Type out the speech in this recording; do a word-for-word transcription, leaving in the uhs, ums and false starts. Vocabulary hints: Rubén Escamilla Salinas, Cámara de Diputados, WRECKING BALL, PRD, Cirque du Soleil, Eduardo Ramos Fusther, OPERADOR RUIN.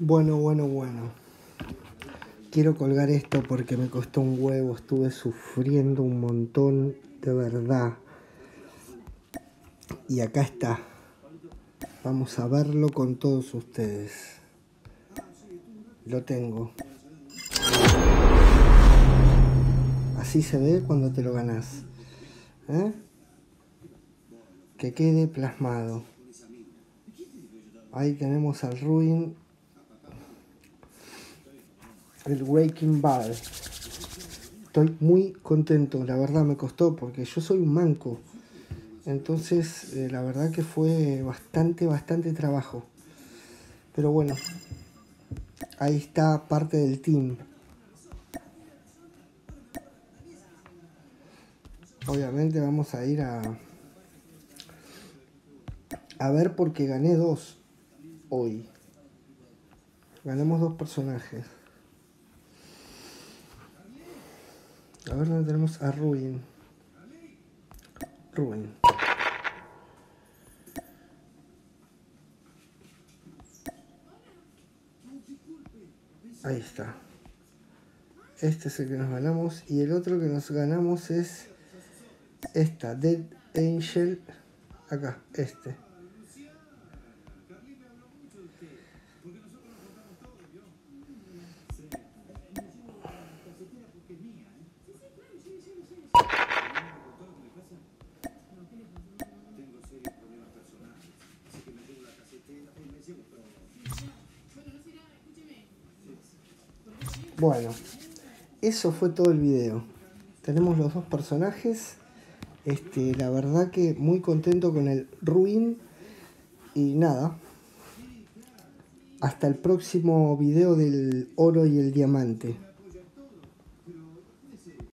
Bueno, bueno, bueno. Quiero colgar esto porque me costó un huevo. Estuve sufriendo un montón, de verdad. Y acá está. Vamos a verlo con todos ustedes. Lo tengo. Así se ve cuando te lo ganás. ¿Eh? Que quede plasmado. Ahí tenemos al Ruin. El Wrecking Ball. Estoy muy contento. La verdad me costó porque yo soy un manco. Entonces eh, la verdad que fue bastante, bastante trabajo. Pero bueno. Ahí está parte del team. Obviamente vamos a ir a... A ver, porque gané dos hoy. Ganamos dos personajes. A ver dónde tenemos a Ruin. Ruin. Ahí está. Este es el que nos ganamos. Y el otro que nos ganamos es esta, Dead Angel. Acá, este. Bueno, eso fue todo el video. Tenemos los dos personajes. Este, la verdad que muy contento con el Ruin. Y nada. Hasta el próximo video del oro y el diamante.